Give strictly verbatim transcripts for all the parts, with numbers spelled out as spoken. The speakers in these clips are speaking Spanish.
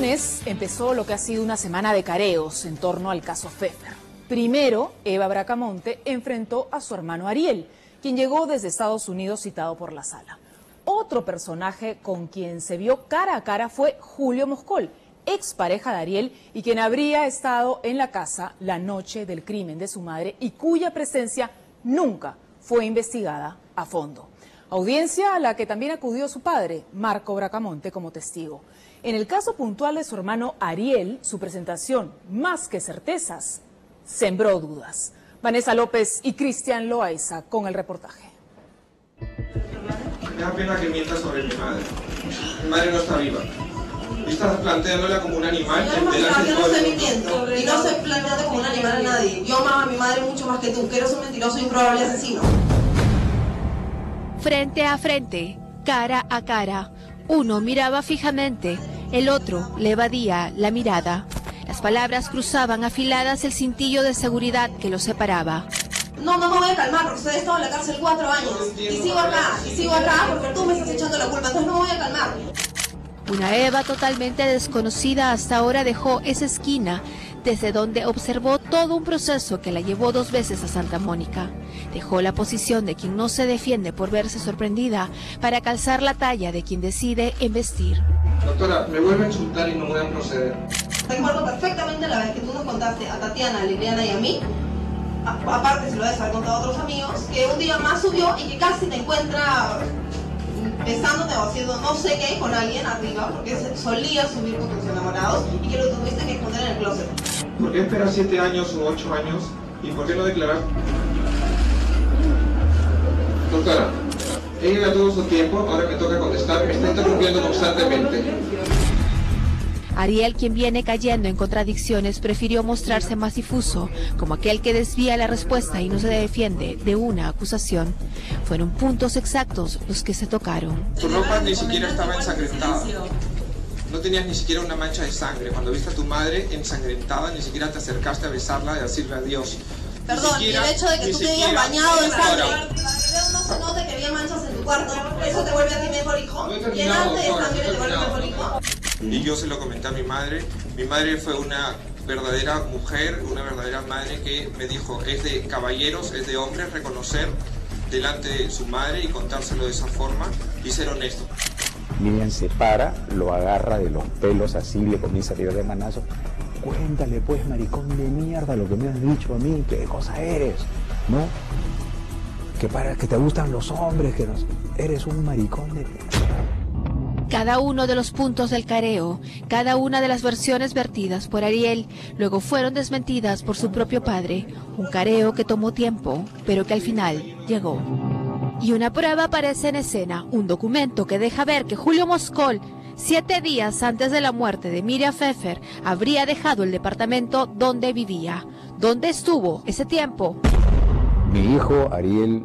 lunes empezó lo que ha sido una semana de careos en torno al caso Fefer. Primero, Eva Bracamonte enfrentó a su hermano Ariel, quien llegó desde Estados Unidos citado por la sala. Otro personaje con quien se vio cara a cara fue Julio Moscol, expareja de Ariel y quien habría estado en la casa la noche del crimen de su madre y cuya presencia nunca fue investigada a fondo. Audiencia a la que también acudió su padre, Marco Bracamonte, como testigo. En el caso puntual de su hermano Ariel, su presentación, más que certezas, sembró dudas. Vanessa López y Cristian Loaiza con el reportaje. Me da pena que mientas sobre mi madre. Mi madre no está viva. Y estás planteándola como un animal. No, yo no estoy mintiendo. Y no estoy planteando como un animal a nadie. Yo amaba a mi madre mucho más que tú, que eres un mentiroso e improbable asesino. Frente a frente, cara a cara, uno miraba fijamente, el otro le evadía la mirada. Las palabras cruzaban afiladas el cintillo de seguridad que los separaba. No, no me voy a calmar porque usted ha estado en la cárcel cuatro años y sigo acá, y sigo acá porque tú me estás echando la culpa, entonces no me voy a calmar. Una Eva totalmente desconocida hasta ahora dejó esa esquina, desde donde observó todo un proceso que la llevó dos veces a Santa Mónica. Dejó la posición de quien no se defiende por verse sorprendida para calzar la talla de quien decide embestir. Doctora, me vuelve a insultar y no voy a proceder. Recuerdo perfectamente la vez que tú nos contaste a Tatiana, a Liliana y a mí, aparte se lo debes haber contado a otros amigos, que un día más subió y que casi te encuentra besándote o haciendo no sé qué con alguien arriba, porque solía subir con tus enamorados y que lo tuviste que esconder en el closet. ¿Por qué esperar siete años u ocho años y por qué no declarar? Doctora, ella tuvo su tiempo, ahora me toca contestar, me está interrumpiendo constantemente. Ariel, quien viene cayendo en contradicciones, prefirió mostrarse más difuso, como aquel que desvía la respuesta y no se defiende de una acusación. Fueron puntos exactos los que se tocaron. Tu ropa ni siquiera estaba ensangrentada. No tenías ni siquiera una mancha de sangre. Cuando viste a tu madre ensangrentada, ni siquiera te acercaste a besarla y a decirle adiós. Perdón, siquiera, el hecho de que tú te hayas bañado en sangre, no se note que había manchas en tu cuarto, eso te vuelve a ti mejor hijo. Llenarte de sangre te vuelve mejor hijo. Y yo se lo comenté a mi madre. Mi madre fue una verdadera mujer, una verdadera madre que me dijo, es de caballeros, es de hombres reconocer delante de su madre y contárselo de esa forma y ser honesto. Miriam se para, lo agarra de los pelos así, le comienza a tirar de manazo. Cuéntale pues, maricón de mierda, lo que me has dicho a mí, qué cosa eres, ¿no? Que para que te gustan los hombres, que nos... eres un maricón de mierda. Cada uno de los puntos del careo, cada una de las versiones vertidas por Ariel, luego fueron desmentidas por su propio padre. Un careo que tomó tiempo, pero que al final llegó. Y una prueba aparece en escena, un documento que deja ver que Julio Moscol, siete días antes de la muerte de Myriam Fefer, habría dejado el departamento donde vivía. ¿Dónde estuvo ese tiempo? Mi hijo Ariel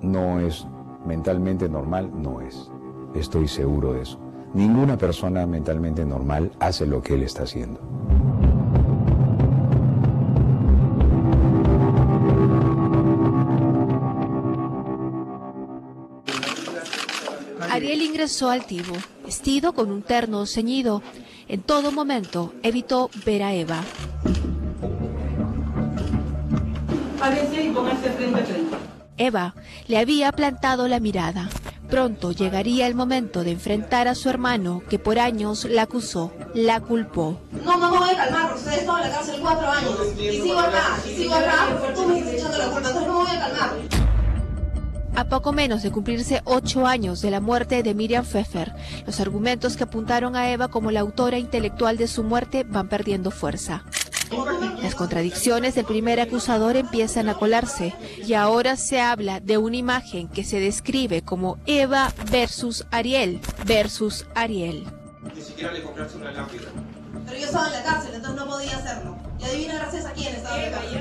no es mentalmente normal, no es. Estoy seguro de eso. Ninguna persona mentalmente normal hace lo que él está haciendo. Ariel ingresó al tibo, vestido con un terno ceñido. En todo momento evitó ver a Eva. Parece y póngase frente a frente. Eva le había plantado la mirada. Pronto llegaría el momento de enfrentar a su hermano, que por años la acusó, la culpó. No, no me voy a calmar, porque usted ha estado en la cárcel cuatro años. Y sigo acá, y sigo acá, porque tú me estás echando la culpa, entonces no me voy a calmar. A poco menos de cumplirse ocho años de la muerte de Myriam Fefer, los argumentos que apuntaron a Eva como la autora intelectual de su muerte van perdiendo fuerza. Las contradicciones del primer acusador empiezan a colarse y ahora se habla de una imagen que se describe como Eva versus Ariel versus Ariel. Ni siquiera le compraste una lámpara. Pero yo estaba en la cárcel, entonces no podía hacerlo. Y adivina gracias a quién estaba en la cárcel.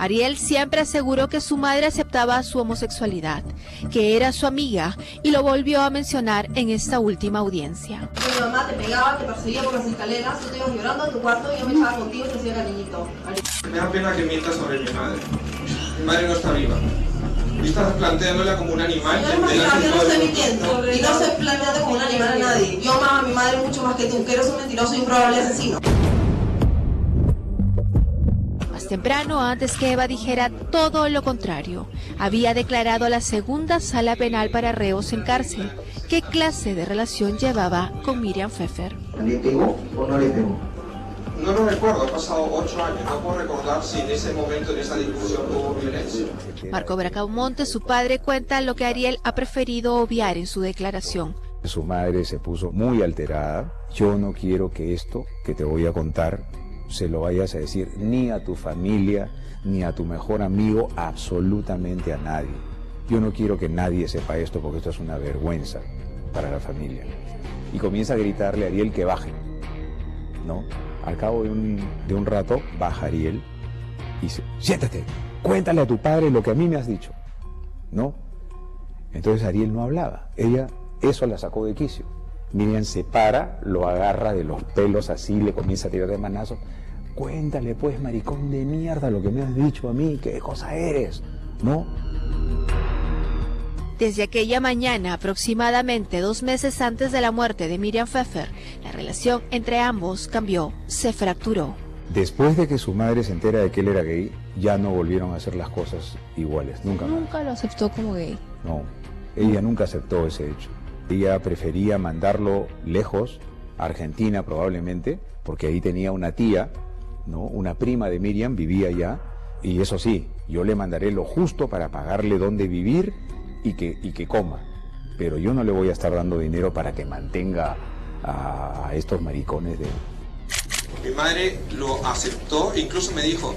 Ariel siempre aseguró que su madre aceptaba su homosexualidad, que era su amiga, y lo volvió a mencionar en esta última audiencia. Mi mamá te pegaba, te perseguía por las escaleras, tú te ibas llorando a tu cuarto y yo me echaba contigo y te hacía cariñito. Me da pena que mientas sobre mi madre. Mi madre no está viva. Tú estás planteándola como un animal. Yo no, yo no estoy mintiendo. Y no estoy planteando como un animal a nadie. Yo amaba a mi madre mucho más que tú, que eres un mentiroso e improbable asesino. Temprano, antes que Eva dijera todo lo contrario, había declarado a la segunda sala penal para reos en cárcel qué clase de relación llevaba con Myriam Fefer. ¿Le pegó o no le pegó? No lo recuerdo, ha pasado ocho años, no puedo recordar si en ese momento, en esa discusión, hubo violencia. Marco Bracamonte, su padre, cuenta lo que Ariel ha preferido obviar en su declaración. Su madre se puso muy alterada. Yo no quiero que esto que te voy a contar se lo vayas a decir ni a tu familia, ni a tu mejor amigo, absolutamente a nadie. Yo no quiero que nadie sepa esto porque esto es una vergüenza para la familia. Y comienza a gritarle a Ariel que baje, ¿no? Al cabo de un, de un rato baja Ariel y dice, siéntate, cuéntale a tu padre lo que a mí me has dicho, ¿no? Entonces Ariel no hablaba, ella eso la sacó de quicio. Myriam se para, lo agarra de los pelos así, le comienza a tirar de manazo. Cuéntale pues, maricón de mierda, lo que me has dicho a mí, qué cosa eres, ¿no? Desde aquella mañana, aproximadamente dos meses antes de la muerte de Myriam Fefer, la relación entre ambos cambió, se fracturó. Después de que su madre se entera de que él era gay, ya no volvieron a hacer las cosas iguales, nunca más. ¿Nunca lo aceptó como gay? No, ella nunca aceptó ese hecho. Ella prefería mandarlo lejos, a Argentina probablemente, porque ahí tenía una tía, ¿no? Una prima de Myriam vivía allá, y eso sí, yo le mandaré lo justo para pagarle dónde vivir y que, y que coma, pero yo no le voy a estar dando dinero para que mantenga a, a estos maricones de... Mi madre lo aceptó, incluso me dijo,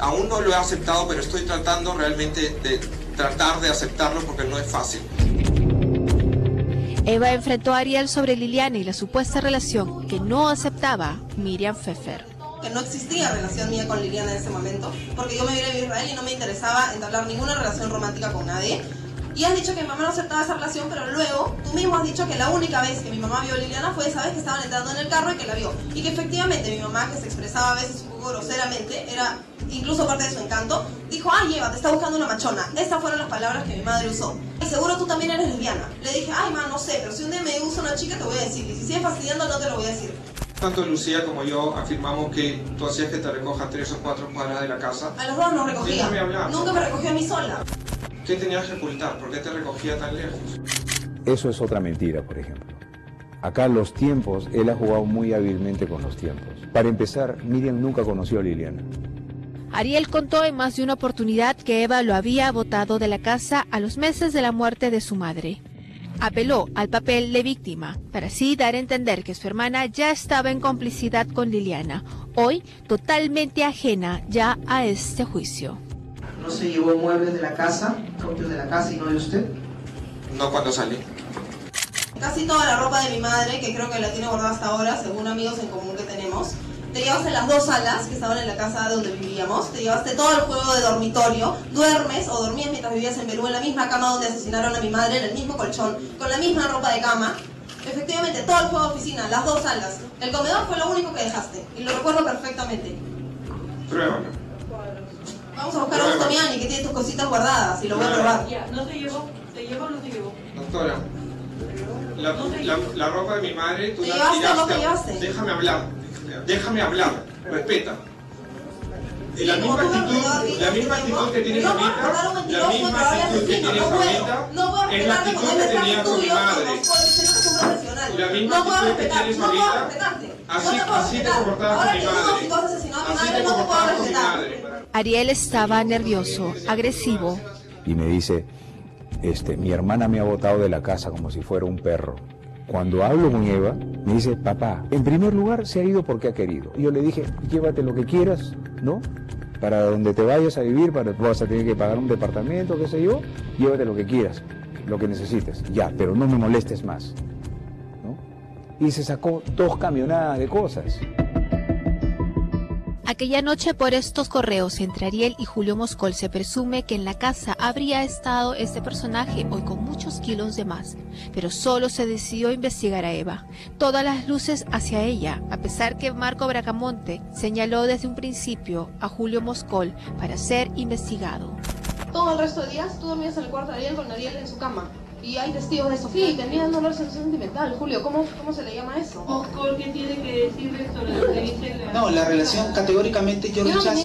aún no lo he aceptado, pero estoy tratando realmente de tratar de aceptarlo porque no es fácil. Eva enfrentó a Ariel sobre Liliana y la supuesta relación que no aceptaba Myriam Fefer. Que no existía relación mía con Liliana en ese momento, porque yo me vine a Israel y no me interesaba entablar ninguna relación romántica con nadie. Y has dicho que mi mamá no aceptaba esa relación, pero luego tú mismo has dicho que la única vez que mi mamá vio a Liliana fue esa vez que estaban entrando en el carro y que la vio. Y que efectivamente mi mamá, que se expresaba a veces un poco groseramente, era incluso parte de su encanto, dijo, ay Eva, te está buscando una machona. Esas fueron las palabras que mi madre usó. Y seguro tú también eres lesbiana. Le dije, ay ma, no sé, pero si un día me gusta una chica te voy a decir, y si sigues fastidiando no te lo voy a decir. Tanto Lucía como yo afirmamos que tú hacías que te recojas tres o cuatro cuadras de la casa. A los dos nos recogía, nunca me recogió a mí sola. ¿Qué tenías que ocultar? ¿Por qué te recogía tan lejos? Eso es otra mentira, por ejemplo. Acá los tiempos, él ha jugado muy hábilmente con los tiempos. Para empezar, Myriam nunca conoció a Liliana. Ariel contó en más de una oportunidad que Eva lo había botado de la casa a los meses de la muerte de su madre. Apeló al papel de víctima, para así dar a entender que su hermana ya estaba en complicidad con Liliana, hoy totalmente ajena ya a este juicio. ¿No se llevó muebles de la casa, propios de la casa y no de usted? No cuando salí. Casi toda la ropa de mi madre, que creo que la tiene guardada hasta ahora, según amigos en común que tenemos. Te llevaste las dos salas que estaban en la casa donde vivíamos, te llevaste todo el juego de dormitorio, duermes o dormías mientras vivías en Perú en la misma cama donde asesinaron a mi madre, en el mismo colchón, con la misma ropa de cama. Efectivamente, todo el juego de oficina, las dos salas. El comedor fue lo único que dejaste, y lo recuerdo perfectamente. Pruébalo. Vamos a buscar a un Tomiani que tiene tus cositas guardadas y lo voy a probar. Ya, ¿no te llevo? ¿Te llevo o no te llevo? Doctora, la, la, la ropa de mi madre, tú la tiraste. ¿Te llevaste? Déjame hablar. Déjame hablar, respeta. Y la misma actitud, la misma actitud que tienes ahorita, la misma actitud que tienes ahorita, es la actitud que tenía con mi madre. La misma actitud que tienes ahorita, así, así te comportabas con mi madre. Así te comportabas con mi madre. Ariel estaba nervioso, agresivo. Y me dice, este, mi hermana me ha botado de la casa como si fuera un perro. Cuando hablo con Eva, me dice, papá, en primer lugar se ha ido porque ha querido. Y yo le dije, llévate lo que quieras, ¿no? Para donde te vayas a vivir, para vas a tener que pagar un departamento, qué sé yo, llévate lo que quieras, lo que necesites. Ya, pero no me molestes más, ¿no? Y se sacó dos camionadas de cosas. Aquella noche, por estos correos entre Ariel y Julio Moscol, se presume que en la casa habría estado este personaje, hoy con muchos kilos de más. Pero solo se decidió investigar a Eva. Todas las luces hacia ella, a pesar que Marco Bracamonte señaló desde un principio a Julio Moscol para ser investigado. Todo el resto de días tú dormías en el cuarto de Ariel con Ariel en su cama. Y hay testigos de eso. Sí, tenía dolor sentimental. Julio, ¿cómo, ¿cómo se le llama eso? Moscol, ¿qué tiene que decirle sobre lo que dice la... No, la relación categóricamente yo rechazo.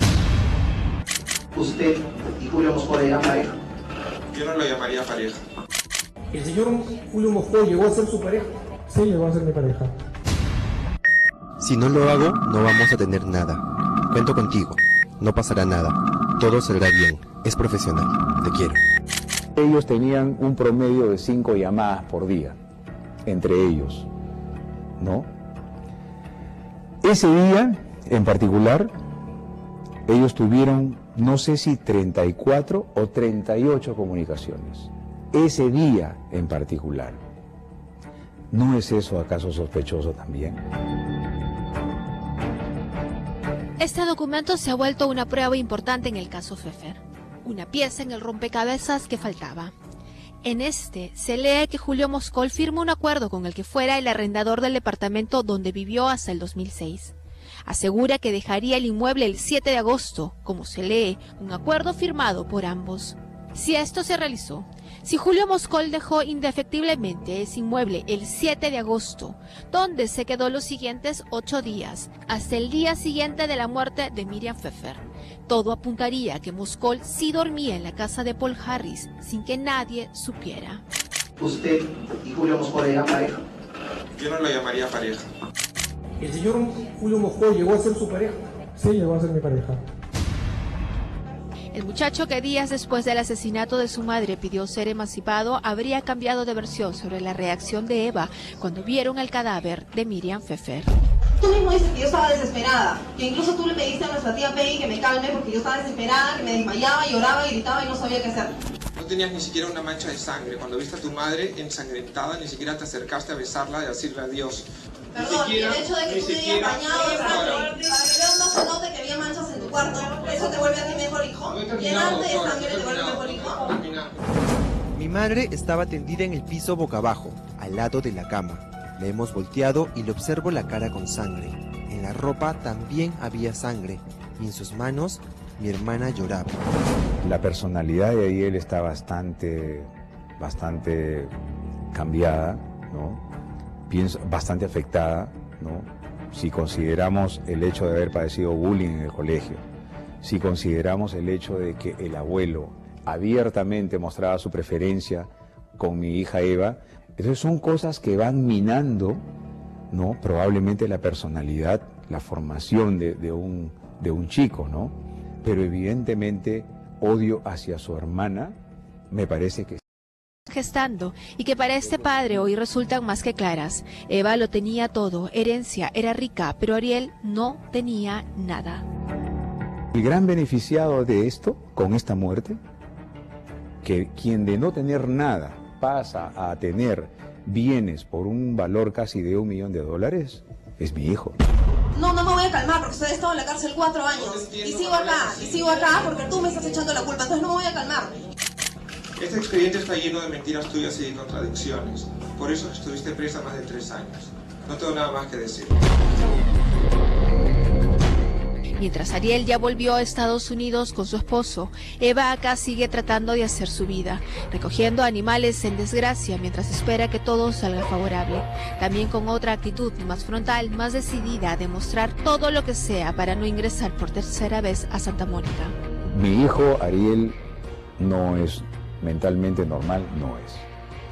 ¿Usted y Julio Moscol eran pareja? Yo no lo llamaría pareja. El señor Julio Moscol llegó a ser su pareja. Sí, llegó a ser mi pareja. Si no lo hago, no vamos a tener nada. Cuento contigo. No pasará nada. Todo saldrá bien. Es profesional. Te quiero. Ellos tenían un promedio de cinco llamadas por día, entre ellos, ¿no? Ese día, en particular, ellos tuvieron, no sé si treinta y cuatro o treinta y ocho comunicaciones. Ese día en particular. ¿No es eso acaso sospechoso también? Este documento se ha vuelto una prueba importante en el caso Fefer. Una pieza en el rompecabezas que faltaba. En este se lee que Julio Moscol firmó un acuerdo con el que fuera el arrendador del departamento donde vivió hasta el dos mil seis. Asegura que dejaría el inmueble el siete de agosto, como se lee, un acuerdo firmado por ambos. Si esto se realizó, si Julio Moscol dejó indefectiblemente ese inmueble el siete de agosto, donde se quedó los siguientes ocho días, hasta el día siguiente de la muerte de Myriam Fefer. Todo apuntaría a que Moscol sí dormía en la casa de Paul Harris, sin que nadie supiera. ¿Usted y Julio Moscol eran pareja? Yo no lo llamaría pareja. ¿El señor Julio Moscol llegó a ser su pareja? Sí, llegó a ser mi pareja. El muchacho que días después del asesinato de su madre pidió ser emancipado habría cambiado de versión sobre la reacción de Eva cuando vieron el cadáver de Myriam Fefer. Tú mismo dices que yo estaba desesperada, que incluso tú le pediste a nuestra tía Peggy que me calme porque yo estaba desesperada, que me desmayaba, lloraba, gritaba y no sabía qué hacer. No tenías ni siquiera una mancha de sangre. Cuando viste a tu madre ensangrentada, ni siquiera te acercaste a besarla y a decirle adiós. Perdón, siquiera, el hecho de que tú te hayas bañado de sangre, para que luego no se note que había manchas en tu cuarto, ¿eso te vuelve a ti mejor hijo? ¿Llenarte de sangre te vuelve mejor hijo? Mi madre estaba tendida en el piso boca abajo, al lado de la cama. La hemos volteado y le observo la cara con sangre. En la ropa también había sangre, y en sus manos mi hermana lloraba. La personalidad de Ariel está bastante, bastante cambiada, ¿no? Pienso, bastante afectada, ¿no? Si consideramos el hecho de haber padecido bullying en el colegio, si consideramos el hecho de que el abuelo abiertamente mostraba su preferencia con mi hija Eva, entonces son cosas que van minando, ¿no? Probablemente la personalidad, la formación de, de, un, de un chico, ¿no? Pero evidentemente odio hacia su hermana, me parece que gestando y que para este padre hoy resultan más que claras. Eva lo tenía todo, herencia, era rica, pero Ariel no tenía nada. El gran beneficiado de esto, con esta muerte, que quien de no tener nada pasa a tener bienes por un valor casi de un millón de dólares, es mi hijo. No, no me voy a calmar porque usted ha estado en la cárcel cuatro años y sigo acá, y sigo acá porque tú me estás echando la culpa, entonces no me voy a calmar. Este expediente está lleno de mentiras tuyas y de contradicciones. Por eso estuviste presa más de tres años. No tengo nada más que decir. Mientras Ariel ya volvió a Estados Unidos con su esposo, Eva acá sigue tratando de hacer su vida, recogiendo animales en desgracia mientras espera que todo salga favorable. También con otra actitud más frontal, más decidida a demostrar todo lo que sea para no ingresar por tercera vez a Santa Mónica. Mi hijo Ariel no es... mentalmente normal no es,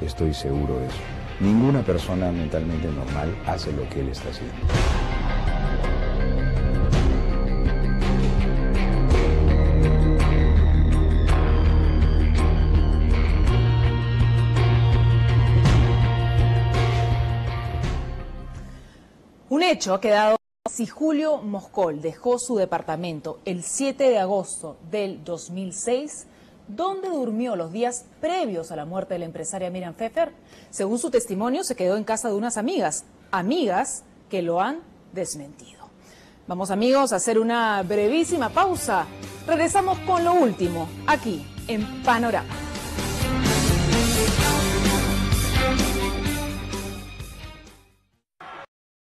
estoy seguro de eso. Ninguna persona mentalmente normal hace lo que él está haciendo. Un hecho ha quedado... Si Julio Moscol dejó su departamento el siete de agosto del dos mil seis... ¿dónde durmió los días previos a la muerte de la empresaria Myriam Fefer? Según su testimonio, se quedó en casa de unas amigas, amigas que lo han desmentido. Vamos, amigos, a hacer una brevísima pausa. Regresamos con lo último, aquí en Panorama.